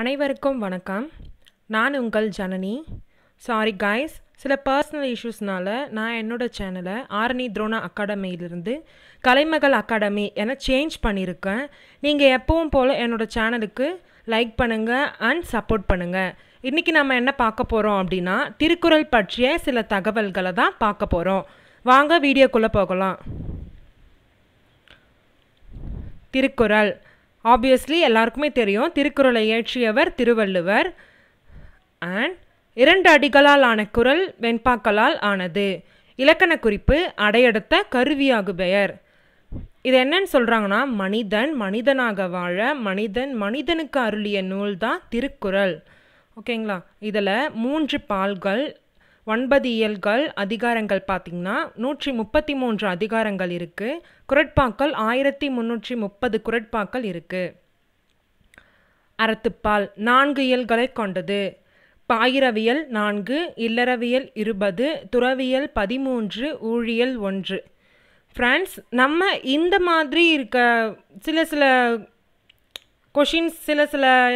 அனைவருக்கும் வணக்கம். நான் உங்கள் ஜனனி. சாரி கைஸ், சில பர்சனல் இஷ்யூஸ்னால நான் என்னோடய சேனலை ஆரணி துரோணா அகாடமியிலிருந்து கலைமகள் அகாடமி என சேஞ்ச் பண்ணியிருக்கேன். நீங்கள் எப்பவும் போல் என்னோடய சேனலுக்கு லைக் பண்ணுங்கள் அண்ட் சப்போர்ட் பண்ணுங்கள். இன்றைக்கி நம்ம என்ன பார்க்க போகிறோம் அப்படின்னா, திருக்குறள் பற்றிய சில தகவல்களை தான் பார்க்க போகிறோம். வாங்க வீடியோக்குள்ளே போகலாம். திருக்குறள் ஆப்வியஸ்லி எல்லாருக்குமே தெரியும். திருக்குறளை இயற்றியவர் திருவள்ளுவர். அண்ட் 2 அடிகளால் ஆன குறள் வெண்பாக்களால் ஆனது. இலக்கண குறிப்பு: அடையடுத்த கருவியாகு பெயர். இது என்னன்னு சொல்கிறாங்கன்னா, மனிதன் மனிதனாக வாழ மனிதன் மனிதனுக்கு அருளிய நூல் தான் திருக்குறள். ஓகேங்களா? இதில் 3 பால்கள், 9 இயல்கள், அதிகாரங்கள் பார்த்திங்கன்னா 133 அதிகாரங்கள் இருக்குது. குறட்பாக்கள் 1330 குறட்பாக்கள் இருக்குது. அறத்துப்பால் 4 இயல்களை கொண்டது. பாயிரவியல் 4, இல்லறவியல் 20, துறவியல் 13, ஊழியல் 1. ஃப்ரெண்ட்ஸ், நம்ம இந்த மாதிரி இருக்க சில கொஷின்ஸ், சில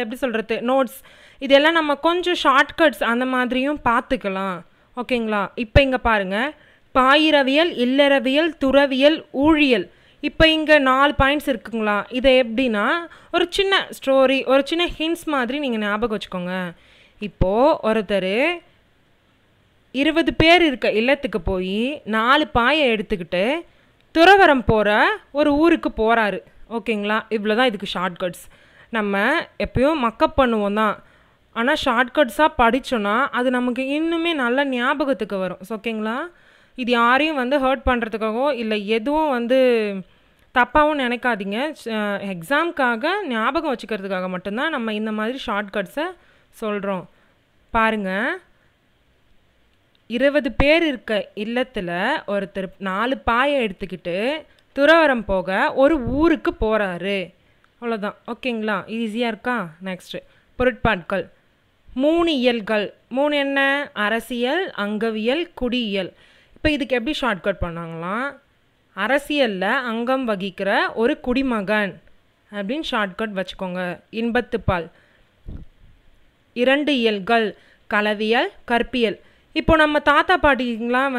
எப்படி சொல்கிறது, நோட்ஸ், இதெல்லாம் நம்ம கொஞ்சம் ஷார்ட்கட்ஸ் அந்த மாதிரியும் பார்த்துக்கலாம். ஓகேங்களா? இப்போ இங்கே பாருங்கள், பாயிரவியல், இல்லறவியல், துறவியல், ஊழியல். இப்போ இங்கே 4 பாயிண்ட்ஸ் இருக்குங்களா? இதை எப்படின்னா, ஒரு சின்ன ஸ்டோரி, ஒரு சின்ன ஹிண்ட்ஸ் மாதிரி நீங்கள் ஞாபகம் வச்சுக்கோங்க. இப்போது ஒருத்தர் 20 பேர் இருக்க இல்லத்துக்கு போய் 4 பாயை எடுத்துக்கிட்டு துறவரம் போகிற ஒரு ஊருக்கு போகிறாரு. ஓகேங்களா? இவ்வளோ தான் இதுக்கு ஷார்ட்கட்ஸ். நம்ம எப்பயும் மக்கப் பண்ணுவோம் தான், ஆனால் ஷார்ட்கட்ஸாக படித்தோன்னா அது நமக்கு இன்னுமே நல்ல ஞாபகத்துக்கு வரும். ஓகேங்களா? இது யாரையும் ஹர்ட் பண்ணுறதுக்காகவோ இல்லை எதுவும் தப்பாகவும் நினைக்காதீங்க. எக்ஸாமுக்காக ஞாபகம் வச்சுக்கிறதுக்காக மட்டும்தான் நம்ம இந்த மாதிரி ஷார்ட்கட்ஸை சொல்கிறோம். பாருங்கள், 20 பேர் இருக்க இல்லத்தில் ஒருத்தர் 4 பாயை எடுத்துக்கிட்டு துறவரம் போக ஒரு ஊருக்கு போகிறாரு. அவ்வளோதான். ஓகேங்களா? ஈஸியாக இருக்கா? நெக்ஸ்ட்டு பொருட்பாட்கள் 3 இயல்கள். 3 என்ன? அரசியல், அங்கவியல், குடியியல். இப்போ இதுக்கு எப்படி ஷார்ட்கட் பண்ணாங்களாம், அரசியலில் அங்கம் வகிக்கிற ஒரு குடிமகன் அப்படின்னு ஷார்ட்கட் வச்சுக்கோங்க. இன்பத்துப்பால் 2 இயல்கள், களவியல், கற்பியல். இப்போ நம்ம தாத்தா பாட்டிங்களாம்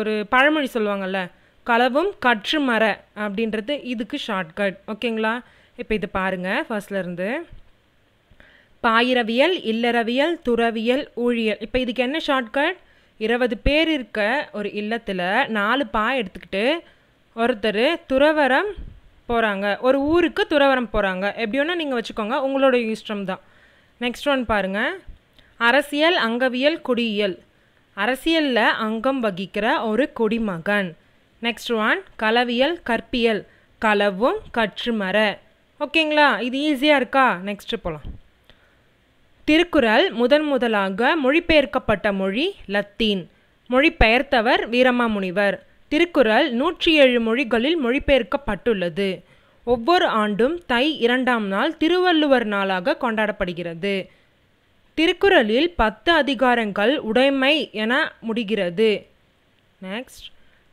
ஒரு பழமொழி சொல்லுவாங்கள்ல, களவும் கற்று மர அப்படின்றது இதுக்கு ஷார்ட்கட். ஓகேங்களா? இப்போ இது பாருங்கள், ஃபர்ஸ்ட்லேருந்து பாயிரவியல், இல்லறவியல், துறவியல், ஊழியல். இப்போ இதுக்கு என்ன ஷார்ட்கட்? 20 பேர் இருக்க ஒரு இல்லத்தில் 4 பாய் எடுத்துக்கிட்டு ஒருத்தர் துறவரம் போகிறாங்க, ஒரு ஊருக்கு துறவரம் போகிறாங்க. எப்படின்னா நீங்கள் வச்சுக்கோங்க, உங்களோட இஷ்டம் தான். நெக்ஸ்ட் ஒன் பாருங்கள், அரசியல், அங்கவியல், குடியியல். அரசியலில் அங்கம் வகிக்கிற ஒரு குடிமகன். Next one களவியல், கற்பியல். களவும் கற்று மர. ஓகேங்களா? இது ஈஸியாக இருக்கா? நெக்ஸ்ட்டு போகலாம். திருக்குறள் முதலாக மொழிபெயர்க்கப்பட்ட மொழி லத்தீன். மொழிபெயர்த்தவர் வீரமாமுனிவர். திருக்குறள் 107 மொழிகளில் மொழிபெயர்க்கப்பட்டுள்ளது. ஒவ்வொரு ஆண்டும் தை 2ஆம் நாள் திருவள்ளுவர் நாளாக கொண்டாடப்படுகிறது. திருக்குறளில் 10 அதிகாரங்கள் உடைமை என முடிகிறது. நெக்ஸ்ட்,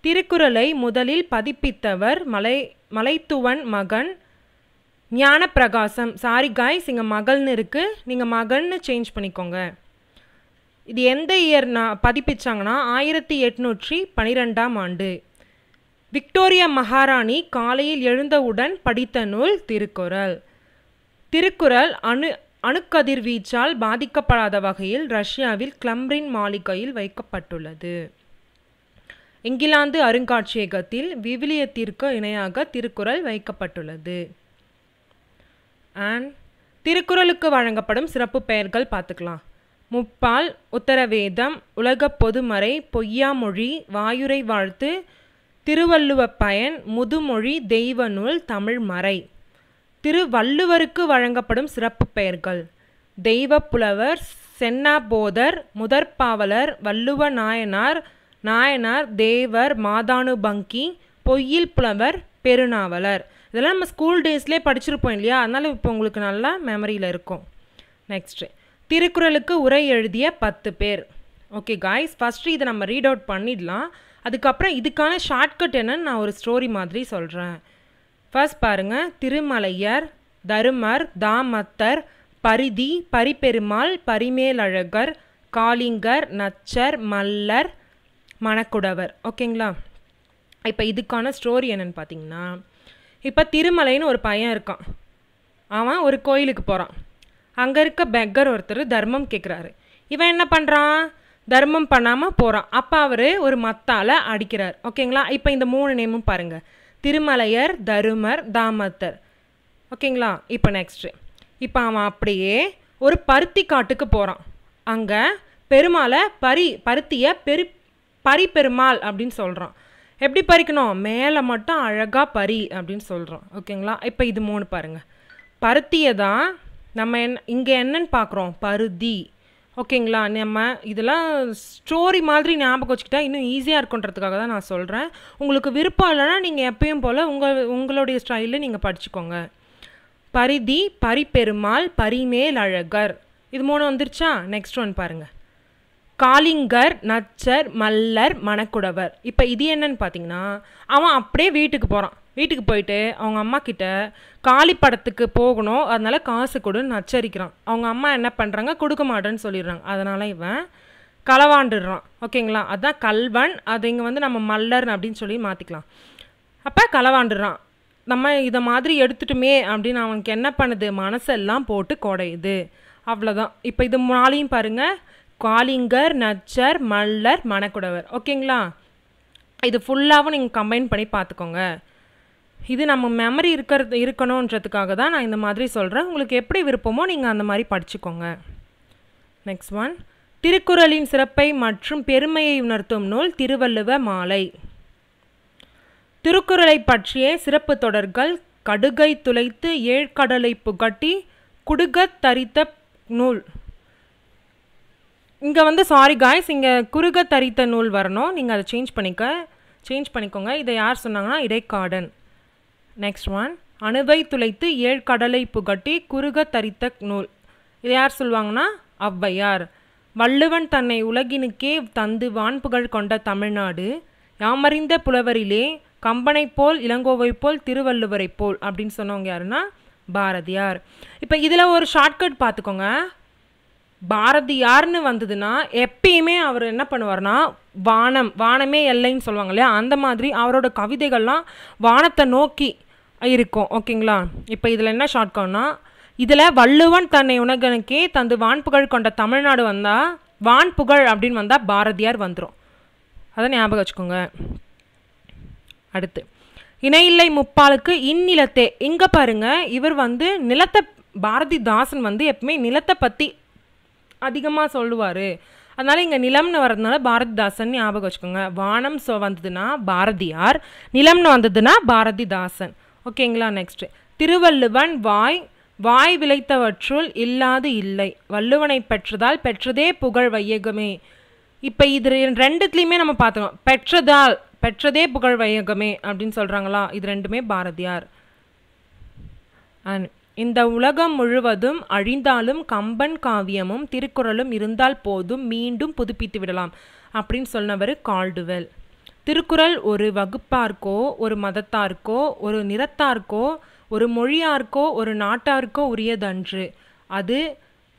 திருக்குறளை முதலில் பதிப்பித்தவர் மலைத்துவன் மகன் ஞானப்பிரகாசம். சாரி காய்ஸ், இங்கே மகள்னு இருக்குது, நீங்கள் மகள்னு சேஞ்ச் பண்ணிக்கோங்க. இது எந்த இயர்னா பதிப்பிச்சாங்கன்னா 1812ஆம் ஆண்டு. விக்டோரியா மகாராணி காலையில் எழுந்தவுடன் படித்த நூல் திருக்குறள். திருக்குறள் அணுக்கதிர்வீச்சால் பாதிக்கப்படாத வகையில் ரஷ்யாவில் கிளம்ரின் மாளிகையில் வைக்கப்பட்டுள்ளது. இங்கிலாந்து அருங்காட்சியகத்தில் விவிலியத்திற்கு இணையாக திருக்குறள் வைக்கப்பட்டுள்ளது. அண்ட் திருக்குறளுக்கு வழங்கப்படும் சிறப்பு பெயர்கள் பார்த்துக்கலாம். முப்பால், உத்தரவேதம், உலக பொதுமறை, பொய்யாமொழி, வாயுரை வாழ்த்து, திருவள்ளுவ பயன், முதுமொழி, தெய்வ நூல், தமிழ் மறை. திருவள்ளுவருக்கு வழங்கப்படும் சிறப்பு பெயர்கள்: தெய்வ புலவர், சென்னாபோதர், முதற்பாவலர், வள்ளுவ நாயனார், நாயனார், தேவர், மாதானுபங்கி, பொய்யில் புலவர், பெருநாவலர். இதெல்லாம் நம்ம ஸ்கூல் டேஸ்லேயே படிச்சிருப்போம் இல்லையா? அதனால் இப்போ உங்களுக்கு நல்லா மெமரியில் இருக்கும். நெக்ஸ்ட்டு, திருக்குறளுக்கு உரை எழுதிய 10 பேர். ஓகே காய்ஸ், ஃபஸ்ட்டு இதை நம்ம ரீட் அவுட் பண்ணிடலாம். அதுக்கப்புறம் இதுக்கான ஷார்ட்கட் என்னன்னு நான் ஒரு ஸ்டோரி மாதிரி சொல்கிறேன். ஃபர்ஸ்ட் பாருங்கள், திருமலையர், தருமர், தாமத்தர், பரிதி, பரிபெருமாள், பரிமேலழகர், காளிங்கர், நச்சர், மல்லர், மணக்குடவர். ஓகேங்களா? இப்போ இதுக்கான ஸ்டோரி என்னென்னு பார்த்தீங்கன்னா, இப்போ திருமலைன்னு ஒரு பையன் இருக்கான். அவன் ஒரு கோயிலுக்கு போகிறான். அங்கே இருக்க பெக்கர் ஒருத்தர் தர்மம் கேட்குறாரு. இவன் என்ன பண்ணுறான்? தர்மம் பண்ணாமல் போகிறான். அப்போ அவர் ஒரு மத்தால் அடிக்கிறார். ஓகேங்களா? இப்போ இந்த மூணு நேமும் பாருங்கள், திருமலையர், தருமர், தாமத்தர். ஓகேங்களா? இப்போ நெக்ஸ்ட்டு, இப்போ அவன் அப்படியே ஒரு பருத்தி காட்டுக்கு போகிறான். அங்கே பெருமாளை பருத்தியை பரிபெருமாள் அப்படின்னு சொல்கிறான். எப்படி பறிக்கணும்? மேலே மட்டும் அழகாக பறி அப்படின்னு சொல்கிறோம். ஓகேங்களா? இப்போ இது மூணு பாருங்கள். பருத்தியை தான் நம்ம இங்கே என்னன்னு பார்க்குறோம், பருதி. ஓகேங்களா? நம்ம இதெல்லாம் ஸ்டோரி மாதிரி ஞாபகம் வச்சுக்கிட்டா இன்னும் ஈஸியாக இருக்குன்றதுக்காக தான் நான் சொல்கிறேன். உங்களுக்கு விருப்பம் இல்லைன்னா நீங்கள் எப்பயும் போல் உங்களுடைய ஸ்டைலில் நீங்கள் படிச்சுக்கோங்க. பரிதி, பரிபெருமாள், பரிமேலழகர். இது மூணு வந்துருச்சா? நெக்ஸ்ட் ஒன் பாருங்கள், காலிங்கர், நச்சர், மல்லர், மணக்குடவர். இப்போ இது என்னன்னு பார்த்தீங்கன்னா, அவன் அப்படியே வீட்டுக்கு போகிறான். வீட்டுக்கு போயிட்டு அவங்க அம்மா கிட்ட காளி படத்துக்கு போகணும், அதனால காசு கொடுன்னு நச்சரிக்கிறான். அவங்க அம்மா என்ன பண்ணுறாங்க? கொடுக்க மாட்டேன்னு சொல்லிடுறாங்க. அதனால் இவன் களவாண்டுடுறான். ஓகேங்களா? அதுதான் கல்வன். அது இங்கே வந்து நம்ம மல்லர்னு அப்படின்னு சொல்லி மாற்றிக்கலாம். அப்போ களவாண்டுடுறான். நம்ம இதை மாதிரி எடுத்துட்டுமே அப்படின்னு அவனுக்கு என்ன பண்ணுது? மனசெல்லாம் போட்டு குடையுது. அவ்வளோதான். இப்போ இது நாளையும் பாருங்கள், காலிங்கர், நச்சர், மல்லர், மணக்குடவர். ஓகேங்களா? இது ஃபுல்லாகவும் நீங்கள் கம்பைன் பண்ணி பார்த்துக்கோங்க. இது நம்ம மெமரி இருக்கணுன்றதுக்காக தான் நான் இந்த மாதிரி சொல்கிறேன். உங்களுக்கு எப்படி விருப்பமோ நீங்கள் அந்த மாதிரி படிச்சுக்கோங்க. நெக்ஸ்ட் ஒன், திருக்குறளின் சிறப்பை மற்றும் பெருமையை உணர்த்தும் நூல் திருவள்ளுவ மாலை. திருக்குறளை பற்றிய சிறப்பு தொடர்கள், கடுகை துளைத்து ஏழ்கடலை புகட்டி குடுகத் தரித்த நூல். இங்கே வந்து சாரி காய்ஸ், இங்கே குறுக தரித்த நூல் வரணும். நீங்கள் அதை சேஞ்ச் பண்ணிக்கோங்க. இதை யார் சொன்னாங்கன்னா இடைக்காடன். நெக்ஸ்ட் ஒன், அணுவை துளைத்து ஏழ்கடலை புகட்டி குறுக தரித்த நூல். இதை யார் சொல்லுவாங்கன்னா ஔவையார். வள்ளுவன் தன்னை உலகினுக்கே தந்து வான்புகழ் கொண்ட தமிழ்நாடு யாமறிந்த புலவரிலே கம்பனை போல் இளங்கோவை போல் திருவள்ளுவரை போல் அப்படின்னு சொன்னவங்க யாருன்னா பாரதியார். இப்போ இதில் ஒரு ஷார்ட்கட் பார்த்துக்கோங்க. பாரதியார்னு வந்ததுன்னா எப்பயுமே அவர் என்ன பண்ணுவார்னா, வானமே எல்லைன்னு சொல்லுவாங்க இல்லையா, அந்த மாதிரி அவரோட கவிதைகள்லாம் வானத்தை நோக்கி இருக்கும். ஓகேங்களா? இப்போ இதில் என்ன ஷார்ட்கட்னா, இதில் வள்ளுவன் தன்னை உலகனுக்கே தந்து வான்புகழ் கொண்ட தமிழ்நாடு வந்தால் வான்புகழ் அப்படின்னு வந்தால் பாரதியார் வந்துடும். அதை ஞாபகம் வச்சுக்கோங்க. அடுத்து, இணையில்லை முப்பாளுக்கு இந்நிலத்தே. இங்கே பாருங்கள், இவர் வந்து நிலத்தை, பாரதிதாசன் வந்து எப்பவுமே நிலத்தை பற்றி அதிகமாக சொல்லுவார். அதனால் இங்கே நிலம்னு வர்றதுனால பாரதிதாசன் ஞாபகம் வச்சுக்கோங்க. வானம் வந்ததுன்னா பாரதியார், நிலம்னு வந்ததுன்னா பாரதிதாசன். ஓகேங்களா? நெக்ஸ்ட்டு, திருவள்ளுவன் வாய் விளைத்தவற்றுள் இல்லாது இல்லை, வள்ளுவனை பெற்றதால் பெற்றதே புகழ் வையகமே. இப்போ இது ரெண்டுத்துலேயுமே நம்ம பார்த்துக்கோம். பெற்றதே புகழ் வையகமே அப்படின்னு சொல்கிறாங்களா, இது ரெண்டுமே பாரதியார். இந்த உலகம் முழுவதும் அழிந்தாலும் கம்பன் காவியமும் திருக்குறளும் இருந்தால் போதும், மீண்டும் புதுப்பித்து விடலாம் அப்படின்னு சொன்னவர் கால்டுவெல். திருக்குறள் ஒரு வகுப்பார்க்கோ, ஒரு மதத்தார்க்கோ, ஒரு நிறத்தார்க்கோ, ஒரு மொழியார்க்கோ, ஒரு நாட்டார்க்கோ உரியதன்று, அது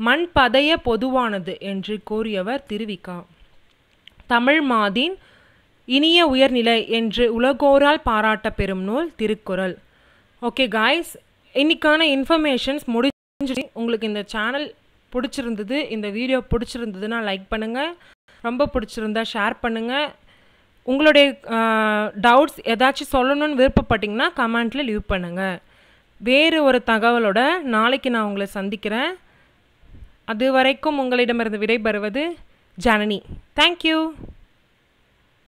மண் பதைய பொதுவானது என்று கூறியவர் திருவிக்கா. தமிழ் மாதின் இனிய உயர்நிலை என்று உலகோரால் பாராட்ட பெறும் நூல் திருக்குறள். ஓகே காய்ஸ், இன்றைக்கான இன்ஃபர்மேஷன்ஸ் முடிஞ்சு. உங்களுக்கு இந்த சேனல் பிடிச்சிருந்தது, இந்த வீடியோ பிடிச்சிருந்ததுன்னா லைக் பண்ணுங்கள். ரொம்ப பிடிச்சிருந்தா ஷேர் பண்ணுங்கள். உங்களுடைய டவுட்ஸ் ஏதாச்சும் சொல்லணும்னு விருப்பப்பட்டிங்கன்னா கமெண்ட்டில் லீவ் பண்ணுங்கள். வேறு ஒரு தகவலோட நாளைக்கு நான் உங்களை சந்திக்கிறேன். அது வரைக்கும் உங்களிடமிருந்து விடைபெறுவது ஜனனி. தேங்க்யூ.